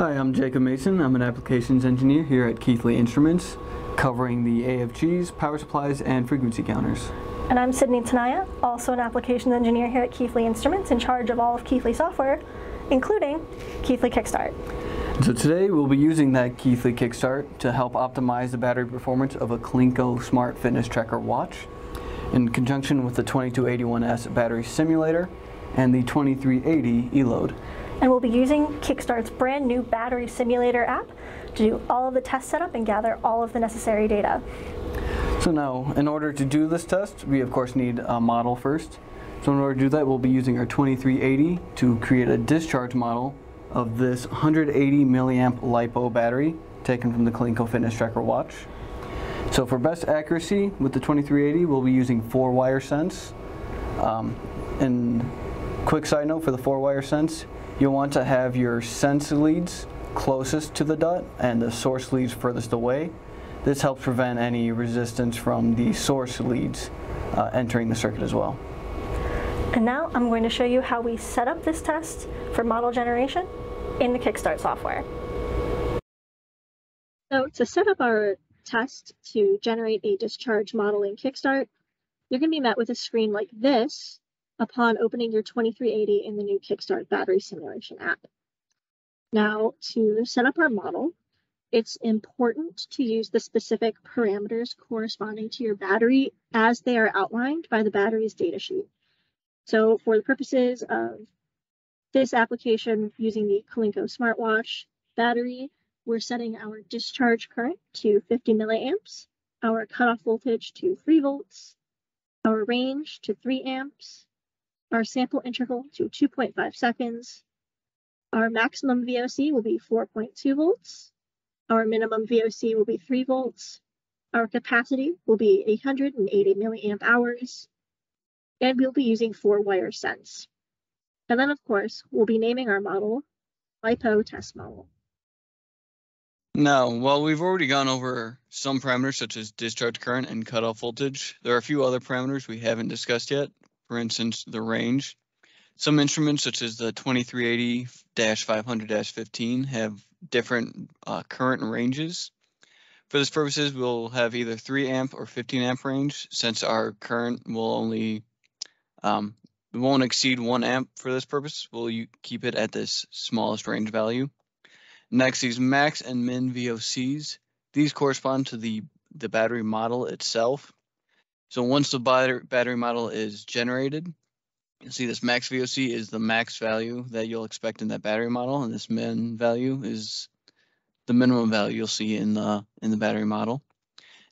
Hi, I'm Jacob Mason. I'm an applications engineer here at Keithley Instruments, covering the AFGs, power supplies, and frequency counters. And I'm Sydney Tenaya, also an applications engineer here at Keithley Instruments, in charge of all of Keithley software, including Keithley Kickstart. So today we'll be using that Keithley Kickstart to help optimize the battery performance of a Kalinco Smart Fitness Tracker watch in conjunction with the 2281S Battery Simulator and the 2380 ELOAD. And we'll be using Kickstart's brand new battery simulator app to do all of the test setup and gather all of the necessary data. So now, in order to do this test, we of course need a model first. So in order to do that, we'll be using our 2380 to create a discharge model of this 180 milliamp LiPo battery taken from the Kalinco Fitness Tracker watch. So for best accuracy with the 2380, we'll be using 4-wire sense. And quick side note for the 4-wire sense, you'll want to have your sense leads closest to the DUT and the source leads furthest away. This helps prevent any resistance from the source leads entering the circuit as well. And now I'm going to show you how we set up this test for model generation in the Kickstart software. So to set up our test to generate a discharge model in Kickstart, you're going to be met with a screen like this upon opening your 2380 in the new Kickstart Battery Simulation app. Now, to set up our model, it's important to use the specific parameters corresponding to your battery as they are outlined by the battery's datasheet. So for the purposes of this application, using the Kalinco smartwatch battery, we're setting our discharge current to 50 milliamps, our cutoff voltage to 3 volts, our range to 3 amps, our sample interval to 2.5 seconds. Our maximum VOC will be 4.2 volts. Our minimum VOC will be 3 volts. Our capacity will be 880 milliamp hours. And we'll be using 4-wire sense. And then, of course, we'll be naming our model LiPo test model. Now, while we've already gone over some parameters such as discharge current and cutoff voltage, there are a few other parameters we haven't discussed yet. For instance, the range. Some instruments such as the 2380-500-15 have different current ranges. For these purposes, we'll have either 3 amp or 15 amp range, since our current will only won't exceed 1 amp for this purpose. We'll keep it at this smallest range value. Next, these max and min VOCs. These correspond to the battery model itself. So once the battery model is generated, you'll see this max VOC is the max value that you'll expect in that battery model, and this min value is the minimum value you'll see in the battery model.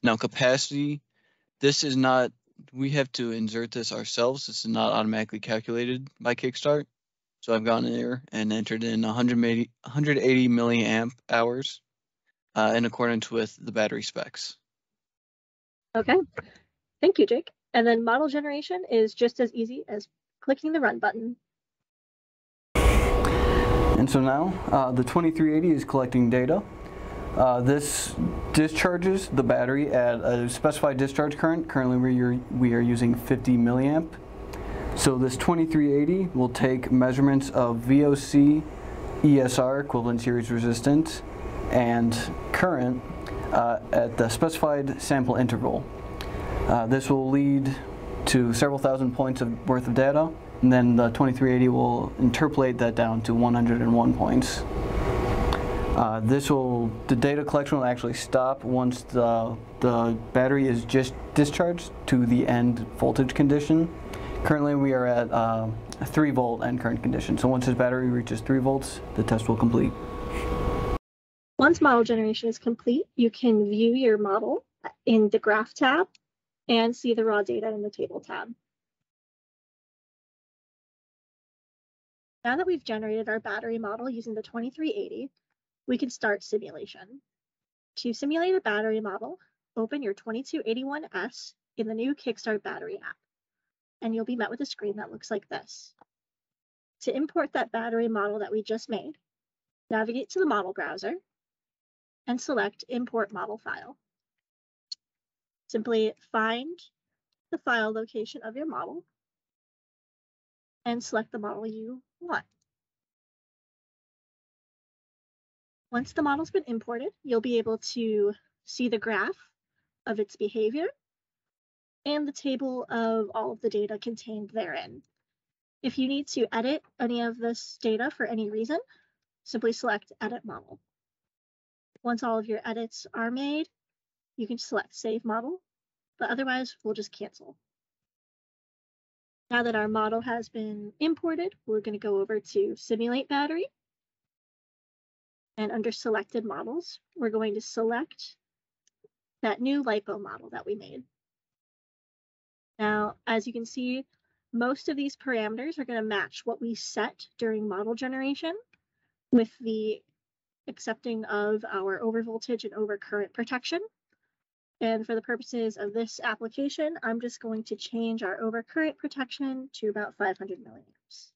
Now capacity, this is not, we have to insert this ourselves. This is not automatically calculated by Kickstart. So I've gone in there and entered in 180 milliamp hours in accordance with the battery specs. Okay. Thank you, Jake. And then model generation is just as easy as clicking the run button. And so now the 2380 is collecting data. This discharges the battery at a specified discharge current. Currently we are using 50 milliamp. So this 2380 will take measurements of VOC, ESR, equivalent series resistance, and current at the specified sample interval. This will lead to several thousand points of worth of data, and then the 2380 will interpolate that down to 101 points. The data collection will actually stop once the battery is just discharged to the end voltage condition. Currently we are at a 3 volt end current condition, so once this battery reaches 3 volts, the test will complete. Once model generation is complete, you can view your model in the graph tab and see the raw data in the table tab. Now that we've generated our battery model using the 2380, we can start simulation. To simulate a battery model, open your 2281S in the new Kickstart Battery app, and you'll be met with a screen that looks like this. To import that battery model that we just made, navigate to the model browser and select Import Model File. Simply find the file location of your model and select the model you want. Once the model's been imported, you'll be able to see the graph of its behavior and the table of all of the data contained therein. If you need to edit any of this data for any reason, simply select Edit Model. Once all of your edits are made, you can select Save Model, but otherwise we'll just cancel. Now that our model has been imported, we're going to go over to Simulate Battery. And under Selected Models, we're going to select that new LiPo model that we made. Now, as you can see, most of these parameters are going to match what we set during model generation, with the accepting of our overvoltage and overcurrent protection. And for the purposes of this application, I'm just going to change our overcurrent protection to about 500 milliamps.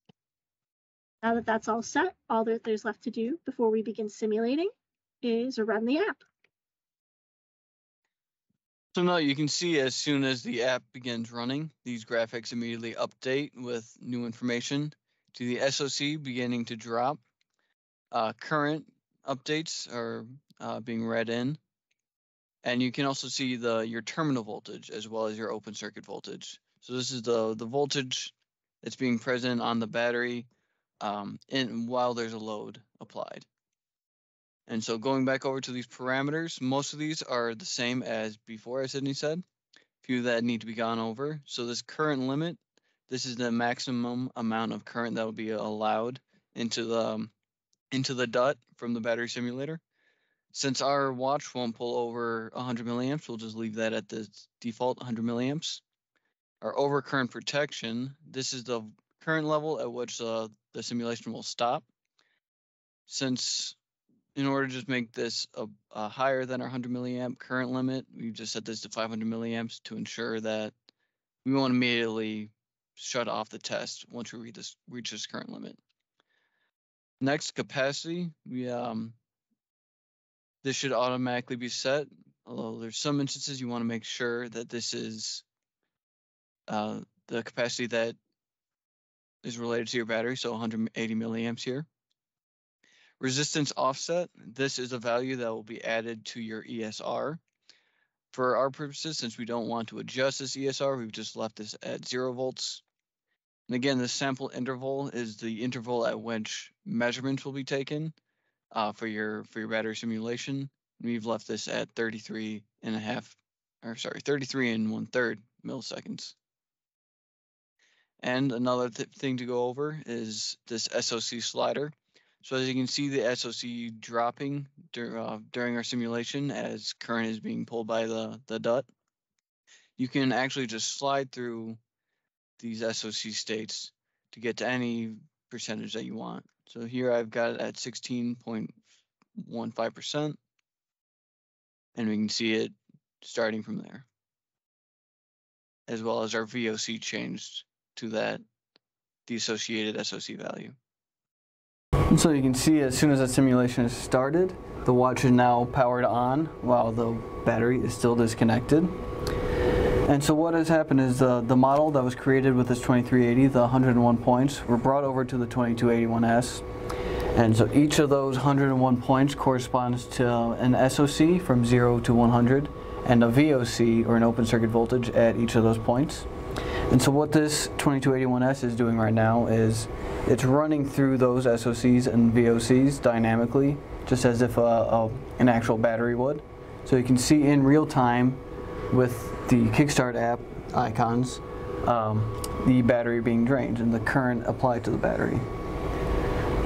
Now that that's all set, all that there's left to do before we begin simulating is run the app. So now you can see as soon as the app begins running, these graphics immediately update with new information to the SOC beginning to drop. Current updates are being read in. And you can also see your terminal voltage as well as your open circuit voltage. So this is the voltage that's being present on the battery while there's a load applied. And so going back over to these parameters, most of these are the same as before, as Sydney said. A few that need to be gone over. So this current limit, this is the maximum amount of current that will be allowed into the DUT from the battery simulator. Since our watch won't pull over 100 milliamps, we'll just leave that at the default 100 milliamps. Our overcurrent protection, this is the current level at which the simulation will stop. Since in order to just make this a higher than our 100 milliamp current limit, we just set this to 500 milliamps to ensure that we won't immediately shut off the test once we reach this current limit. Next, capacity. This should automatically be set, although there's some instances you want to make sure that this is the capacity that is related to your battery, so 180 milliamps here. Resistance offset, this is a value that will be added to your ESR. For our purposes, since we don't want to adjust this ESR, we've just left this at 0 volts. And again, the sample interval is the interval at which measurements will be taken for your battery simulation. We've left this at 33 and 1/3 milliseconds. And another thing to go over is this SOC slider. So as you can see, the SOC dropping during our simulation as current is being pulled by the DUT. You can actually just slide through these SOC states to get to any percentage that you want. So here I've got it at 16.15%, and we can see it starting from there, as well as our VOC changed to the associated SOC value. And so you can see as soon as the simulation is started, the watch is now powered on while the battery is still disconnected. And so what has happened is the model that was created with this 2380, the 101 points, were brought over to the 2281S. And so each of those 101 points corresponds to an SOC from 0 to 100 and a VOC, or an open circuit voltage, at each of those points. And so what this 2281S is doing right now is it's running through those SOCs and VOCs dynamically, just as if an actual battery would. So you can see in real time with the Kickstart app icons, the battery being drained and the current applied to the battery.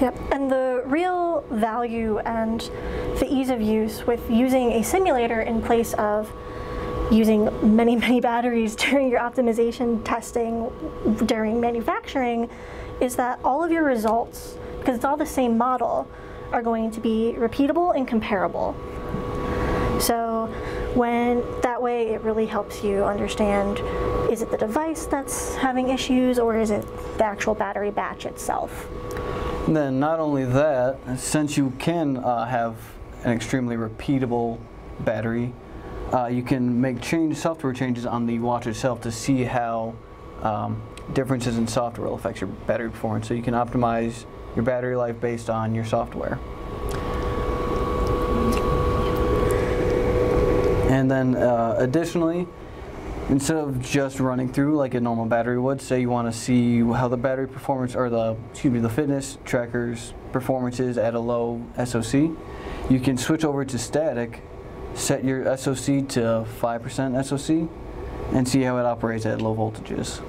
Yep, and the real value and the ease of use with using a simulator in place of using many, many batteries during your optimization testing, during manufacturing, is that all of your results, because it's all the same model, are going to be repeatable and comparable. So that way it really helps you understand, is it the device that's having issues, or is it the actual battery batch itself? And then not only that, since you can have an extremely repeatable battery, you can make software changes on the watch itself to see how differences in software will affect your battery performance. So you can optimize your battery life based on your software. And then additionally, instead of just running through like a normal battery would, say you want to see how the battery performance, or the, excuse me, the fitness tracker's performance is at a low SOC, you can switch over to static, set your SOC to 5% SOC, and see how it operates at low voltages.